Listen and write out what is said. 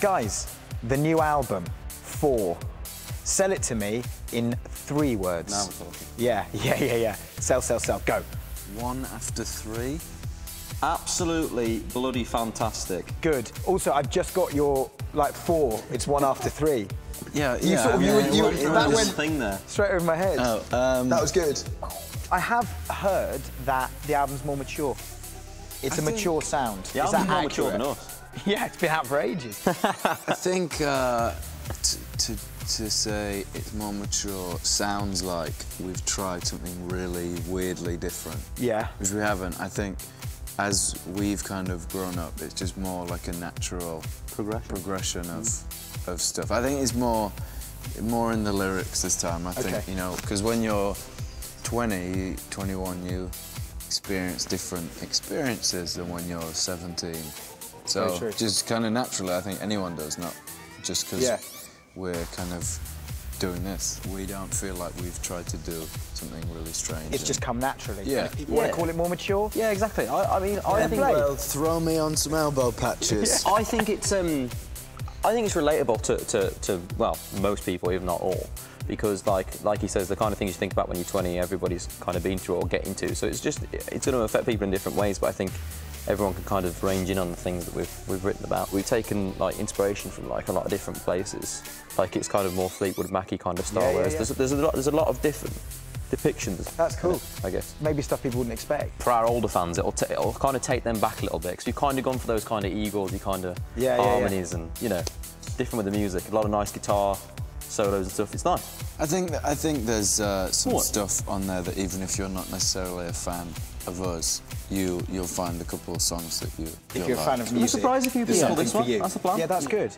Guys, the new album, Four. Sell it to me in 3 words. Now we're talking. Yeah. Sell, sell, sell. Go. 1 after 3. Absolutely bloody fantastic. Good. Also, I've just got your, like, 4. It's 1 after 3. That went straight over my head. Oh, that was good. I have heard that the album's more mature. It's a mature sound. The album's more mature than us. Yeah, it's been out for ages. I think to say it's more mature sounds like we've tried something really weirdly different. Yeah. Which we haven't. I think as we've kind of grown up, it's just more like a natural progression of stuff. I think it's more in the lyrics this time, I think, you know, because when you're 20, 21, you experience different experiences than when you're 17. So just kind of naturally, I think anyone does, not just because we're kind of doing this. We don't feel like we've tried to do something really strange. It's just come naturally. Yeah. You want to call it more mature? Yeah, exactly. I think... Well, throw me on some elbow patches. I think it's... I think it's relatable to well, most people, if not all, because like he says, the kind of things you think about when you're 20, everybody's kind of been through or getting to. So it's just, it's going to affect people in different ways, but I think everyone can kind of range in on the things that we've written about. We've taken like inspiration from like a lot of different places. Like it's kind of more Fleetwood Mackie kind of style, whereas there's a lot of different depictions. That's cool. I guess. Maybe stuff people wouldn't expect. For our older fans, it'll kind of take them back a little bit, because we've kind of gone for those kind of Eagles, harmonies and, you know, different with the music. A lot of nice guitar solos and stuff. It's nice. I think there's some stuff on there that even if you're not necessarily a fan of us, you'll find a couple of songs that you. If you're a fan of music, I'm surprised if you be this one. That's the plan. Yeah, that's good.